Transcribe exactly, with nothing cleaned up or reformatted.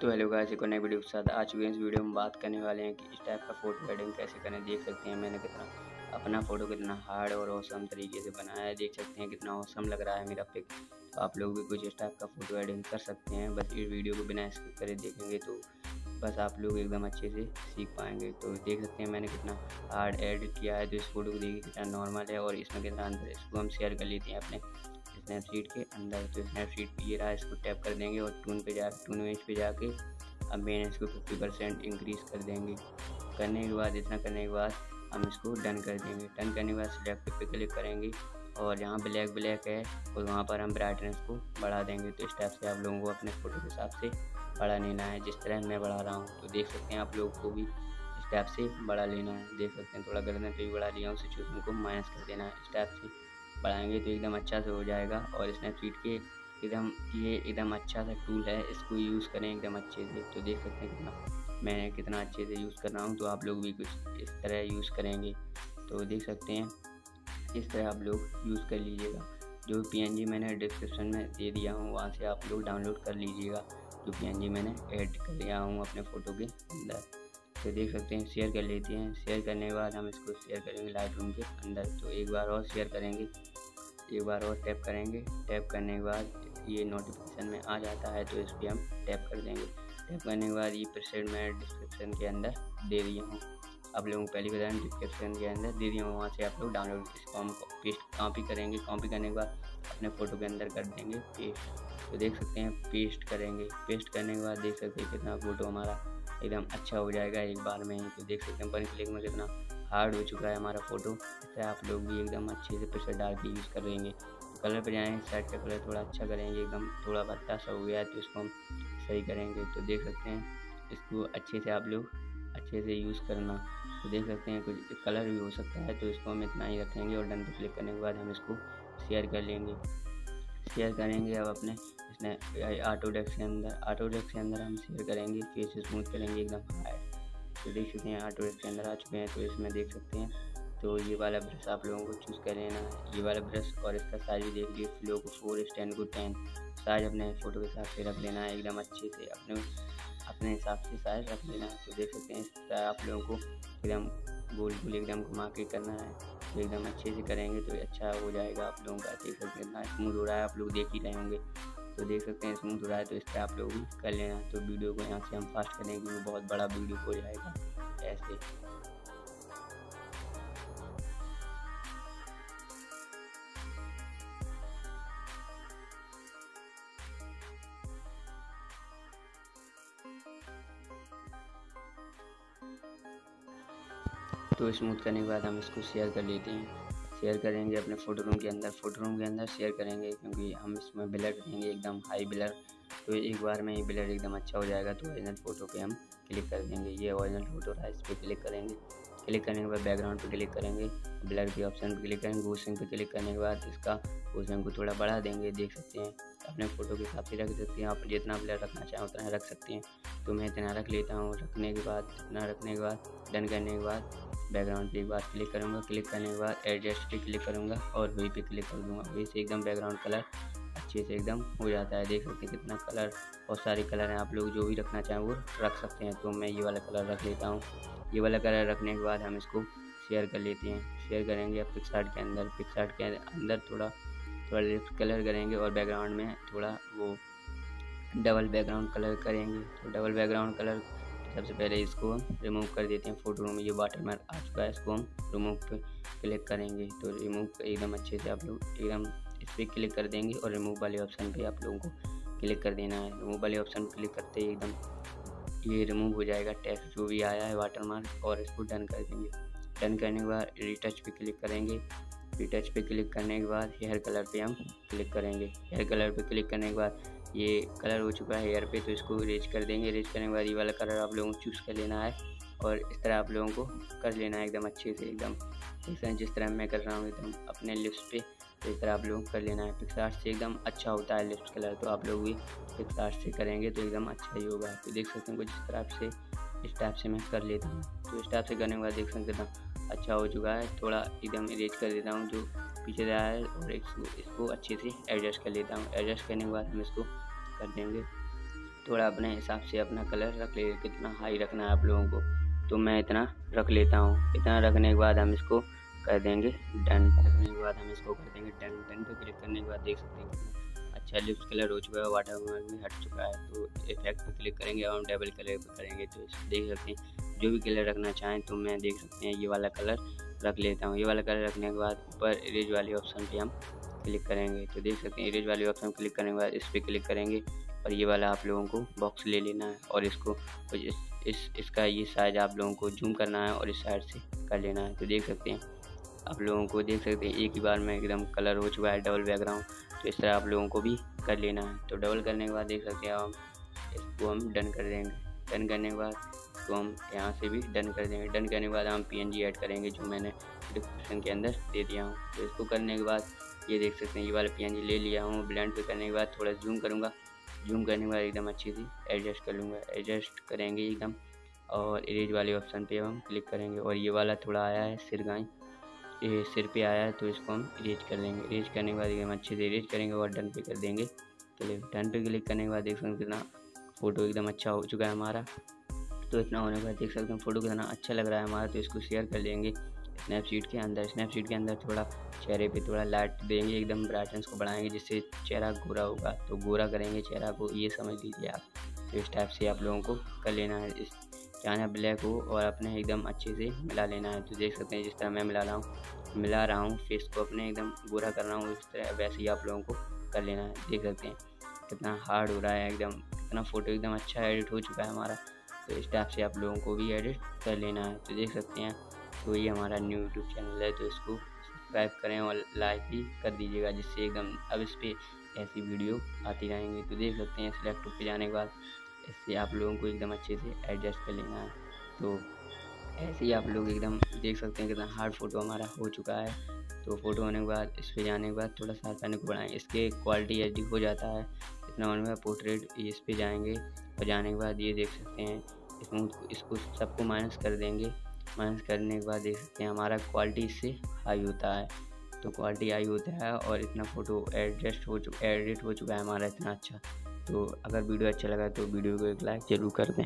तो hello guys, एक नए वीडियो के साथ आज के इस वीडियो में बात करने वाले हैं कि इस टाइप का फोटो एडिटिंग कैसे करें। देख सकते हैं मैंने कितना अपना फ़ोटो कितना हार्ड और औसम तरीके से बनाया है। देख सकते हैं कितना औसम लग रहा है मेरा पिक। तो आप लोग भी कुछ इस टाइप का फ़ोटो एडिटिंग कर सकते हैं। बस इस वीडियो को बिना स्किप करे देखेंगे तो बस आप लोग एकदम अच्छे से सीख पाएंगे। तो देख सकते हैं मैंने कितना हार्ड एडिट किया है। तो इस फोटो को देखिए कितना नॉर्मल है और इसमें कितना अंदर। इसको हम शेयर कर लेते हैं अपने स्नैपसीड के अंदर। तो स्नैपसीड पे ये रहा, इसको टैप कर देंगे और टून पे जा टून वेज पे जाके अब मैंने इसको फिफ्टी परसेंट इंक्रीज़ कर देंगे। करने के बाद इतना करने के बाद हम इसको डन कर देंगे। डन करने के बाद सिलेक्ट पे क्लिक करेंगे और यहाँ ब्लैक ब्लैक है और वहाँ पर हम ब्राइटनेस को बढ़ा देंगे। तो इस टाइप से आप लोगों को अपने फ़ोटो के हिसाब से बढ़ा लेना है, जिस तरह मैं बढ़ा रहा हूँ। तो देख सकते हैं आप लोगों को भी इस टाइप से बढ़ा लेना है। देख सकते हैं थोड़ा गर्दन पे भी बढ़ा लिया हूँ। सिचुएशन को माइनस कर देना है। इस टाइप से बढ़ाएंगे तो एकदम अच्छा से हो जाएगा। और स्नैपसीड के एकदम ये एकदम अच्छा सा टूल है, इसको यूज़ करें एकदम अच्छे से। तो देख सकते हैं कितना मैं कितना अच्छे से यूज़ कर रहा हूँ। तो आप लोग भी कुछ इस तरह यूज़ करेंगे। तो देख सकते हैं इस तरह आप लोग यूज़ कर लीजिएगा। जो पीएनजी मैंने डिस्क्रिप्शन में दे दिया हूँ, वहाँ से आप लोग डाउनलोड कर लीजिएगा। तो पीएनजी मैंने ऐड कर लिया हूँ अपने फ़ोटो के अंदर। तो देख सकते हैं शेयर कर लेते हैं। शेयर करने के बाद हम इसको शेयर करेंगे लाइटरूम के अंदर। तो एक बार और शेयर करेंगे, एक बार और टैप करेंगे। टैप करने के बाद ये नोटिफिकेशन में आ जाता है, तो इस पर हम टैप कर देंगे। टैप करने के बाद ये प्रीसेट मैं डिस्क्रिप्शन के अंदर दे दिया हूँ। आप लोगों को पहले बता दें डिस्क्रिप्शन के अंदर दे दिया हूँ, वहाँ से आप लोग डाउनलोड इसको हम पेस्ट कॉपी करेंगे। कॉपी करने के बाद अपने फ़ोटो के अंदर कर देंगे पेस्ट। तो देख सकते हैं पेस्ट करेंगे। पेस्ट करने के बाद देख सकते हैं कितना फ़ोटो हमारा एकदम अच्छा हो जाएगा एक बार में ही। तो देख सकते हैं वन क्लिक में कितना हार्ड हो चुका है हमारा फ़ोटो। इससे आप लोग भी एकदम अच्छे से प्रेशर डाल के यूज़ करेंगे। तो कलर पर जाएँ, साइड का कलर थोड़ा अच्छा करेंगे। एकदम थोड़ा पत्ता सा हो गया है तो इसको हम सही करेंगे। तो देख सकते हैं इसको अच्छे से आप लोग अच्छे से यूज़ करना। तो देख सकते हैं कुछ कलर भी हो सकता है, तो इसको हम इतना ही रखेंगे और डन पर क्लिक करने के बाद हम इसको शेयर कर लेंगे। शेयर करेंगे अब अपने इसने ऑटोडेस्क के अंदर। ऑटोडेस्क के अंदर हम शेयर करेंगे, फेस स्मूथ करेंगे एकदम हाई। तो देख सकते हैं ऑटोडेस्क के अंदर आ चुके हैं। तो इसमें देख सकते हैं तो ये वाला ब्रश आप लोगों को चूज़ कर लेना है, ये वाला ब्रश। और इसका साइज भी देख लीजिए, फ्लो को फोर स्टैंड को टेन। साइज अपने फ़ोटो के हिसाब से रख लेना है एकदम अच्छे से, अपने अपने हिसाब से साइज रख लेना है। तो देख सकते हैं इस तरह आप लोगों को एकदम गोल गोल एकदम घुमा के करना है। तो एकदम अच्छे से करेंगे तो अच्छा हो जाएगा आप लोगों का। देख सकते हैं स्मूथ हो रहा है, आप लोग देख ही रहे होंगे। तो देख सकते हैं स्मूथ हो रहा है, तो इस पर आप लोग भी कर लेना। तो वीडियो को यहाँ से हम फास्ट करेंगे क्योंकि बहुत बड़ा वीडियो हो जाएगा ऐसे। तो स्मूथ करने के बाद हम इसको शेयर कर लेते हैं। शेयर करेंगे अपने फ़ोटो रूम के अंदर। फ़ोटो रूम के अंदर शेयर करेंगे क्योंकि हम इसमें ब्लर देंगे एकदम हाई ब्लर। तो एक बार में ही ब्लर एकदम अच्छा हो जाएगा। तो ओरिजिनल फ़ोटो पे हम क्लिक कर देंगे। ये ओरिजिनल फ़ोटो रहा, इस पर क्लिक करेंगे। क्लिक करने के बाद बैकग्राउंड पे क्लिक करेंगे, ब्लर के ऑप्शन पे क्लिक करेंगे, गोसिंग पे क्लिक करने के बाद इसका गोसिंग को थोड़ा बढ़ा देंगे। देख सकते हैं अपने फ़ोटो के हिसाब से रख सकते हैं, आप जितना ब्लर रखना चाहें उतना रख सकते हैं। तो मैं इतना रख लेता हूँ। रखने के बाद इतना रखने के बाद डन करने के बाद बैकग्राउंड पे एक बार क्लिक करूँगा। क्लिक करने के बाद एडजस्ट पे क्लिक करूँगा और वही पे क्लिक कर दूँगा। वही से एकदम बैकग्राउंड कलर अच्छे से एकदम हो जाता है। देख सकते हैं कितना कलर और सारे कलर हैं, आप लोग जो भी रखना चाहें वो रख सकते हैं। तो मैं ये वाला कलर रख लेता हूँ। ये वाला कलर रखने के बाद हम इसको शेयर कर लेते हैं। शेयर करेंगे अब पिक्सआर्ट के अंदर। पिक्सआर्ट के अंदर थोड़ा थोड़ा लेफ्ट कलर करेंगे और बैकग्राउंड में थोड़ा वो डबल बैकग्राउंड कलर करेंगे। तो डबल बैकग्राउंड कलर सबसे पहले इसको हम रिमूव कर देते हैं। फ़ोटो में ये वाटरमार्क आ चुका है, इसको हम रिमूव पर क्लिक करेंगे। तो रिमूव एकदम अच्छे से आप लोग एकदम इस पर क्लिक कर देंगे और रिमूव वाले ऑप्शन पे आप लोगों को क्लिक कर देना है। रिमूव वाले ऑप्शन पर क्लिक करते ही एकदम ये रिमूव हो जाएगा टेक्स्ट जो भी आया है वाटरमार्क, और इसको डन कर देंगे। डन करने के बाद रिटच पे क्लिक करेंगे। रिटच पे क्लिक करने के बाद हेयर कलर पे हम क्लिक करेंगे। हेयर कलर पे क्लिक करने के बाद ये कलर हो चुका है हेयर पे, तो इसको रेज कर देंगे। रेज करने के बाद ये वाला कलर आप लोगों को चूज़ कर लेना है और इस तरह आप लोगों को कर लेना है एकदम अच्छे से एकदम पिक्सआर्ट जिस तरह मैं कर रहा हूँ एकदम अपने लिस्ट पे। तो इस तरह आप लोगों को कर लेना है। पिक्सआर्ट से एकदम अच्छा होता है लिस्ट कलर, तो आप लोग भी पिक्सआर्ट से करेंगे तो एकदम अच्छा ही होगा। तो देख सकते हैं कुछ इस तरह से इस टाइप से मैं कर लेता हूँ। तो इस टाइप से करने के बाद देख सकते हैं अच्छा हो चुका है। थोड़ा एकदम इरेज कर देता हूँ जो पीछे रहा है और इसको इसको अच्छे से एडजस्ट कर लेता हूँ। एडजस्ट करने के बाद हम इसको कर देंगे। थोड़ा अपने हिसाब से अपना कलर रख ले, कितना हाई रखना है आप लोगों को, तो मैं इतना रख लेता हूँ। इतना रखने के बाद हम इसको कर देंगे डन। रखने के बाद हम इसको कर देंगे डन। डन पर क्लिक करने के बाद देख सकते हैं अच्छा लिप्स कलर हो चुका है, वाटरमार्क भी हट चुका है। तो इफेक्ट पर क्लिक करेंगे और हम डबल कलर पर करेंगे, तो देख सकते हैं जो भी कलर रखना चाहें। तो मैं देख सकते हैं ये वाला कलर रख लेता हूँ। ये वाला कलर रखने के बाद ऊपर इरेज वाले ऑप्शन पे हम क्लिक करेंगे, तो देख सकते हैं इरेज वाले ऑप्शन क्लिक करने के बाद इस पर क्लिक करेंगे और ये वाला आप लोगों को बॉक्स ले लेना है और इसको इस, इस इसका ये साइज आप लोगों को जूम करना है और इस साइड से कर लेना है। तो देख सकते हैं आप लोगों को, देख सकते हैं एक ही बार में एकदम कलर हो चुका है डबल बैकग्राउंड। तो इस तरह आप लोगों को भी कर लेना है। तो डबल करने के बाद देख सकते हैं हम इसको हम डन कर देंगे। डन करने के बाद तो हम यहाँ से भी डन कर देंगे। डन करने के बाद हम पीएनजी ऐड करेंगे जो मैंने डिस्क्रिप्शन के अंदर दे दिया हूँ। तो इसको करने के बाद ये देख सकते हैं ये वाला पीएनजी ले लिया हूँ। ब्लेंड पे करने के बाद थोड़ा जूम करूँगा, जूम करने के बाद एकदम अच्छे से एडजस्ट कर लूँगा। एडजस्ट करेंगे एकदम और इरेज वाले ऑप्शन पे हम क्लिक करेंगे और ये वाला थोड़ा आया है सिरगाई ये सिर पे आया है, तो इसको हम इरेज कर लेंगे। इरेज करने के बाद एकदम अच्छे से इरेज करेंगे और डन पे कर देंगे क्लिक। डन पे क्लिक करने के बाद देख सकते हैं कितना फ़ोटो एकदम अच्छा हो चुका है हमारा। तो इतना होने के बाद देख सकते हैं फ़ोटो कितना अच्छा लग रहा है हमारा। तो इसको शेयर कर लेंगे स्नैपसीड के अंदर। स्नैपसीड के अंदर थोड़ा चेहरे पे थोड़ा लाइट देंगे, एकदम ब्राइटनेस को बढ़ाएंगे जिससे चेहरा गोरा होगा, तो गोरा करेंगे चेहरा को, ये समझ लीजिए आप। तो इस टाइप से आप लोगों को कर लेना है। इस चाहना ब्लैक हो और अपने एकदम अच्छे से मिला लेना है। तो देख सकते हैं जिस तरह मैं मिला रहा हूँ मिला रहा हूँ फेस को, अपने एकदम गोरा कर रहा हूँ इस तरह, वैसे ही आप लोगों को कर लेना है। देख सकते हैं कितना हार्ड हो रहा है एकदम, कितना फ़ोटो एकदम अच्छा एडिट हो चुका है हमारा। तो इस टाइप से आप लोगों को भी एडिट कर लेना है। तो देख सकते हैं तो ये हमारा न्यू यूट्यूब चैनल है, तो इसको सब्सक्राइब करें और लाइक भी कर दीजिएगा जिससे एकदम अब इस पर ऐसी वीडियो आती रहेंगी। तो देख सकते हैं सिलेक्ट पे जाने के बाद इससे आप लोगों को एकदम अच्छे से एडजस्ट कर लेना है। तो ऐसे ही आप लोग एकदम देख सकते हैं कितना हार्ड फोटो हमारा हो चुका है। तो फोटो होने के बाद इस पर जाने के बाद थोड़ा सावधानी को बढ़ाएंगे, इसके क्वालिटी एच डी हो जाता है। इतना होने के बाद पोर्ट्रेट इस पर जाएंगे और जाने के बाद ये देख सकते हैं इसको इसको सबको माइनस कर देंगे। माइनस करने के बाद देख सकते हैं हमारा क्वालिटी इससे हाई होता है। तो क्वालिटी हाई होता है और इतना फ़ोटो एडजस्ट हो चुका एडिट हो चुका है हमारा इतना अच्छा। तो अगर वीडियो अच्छा लगा तो वीडियो को एक लाइक ज़रूर कर दें।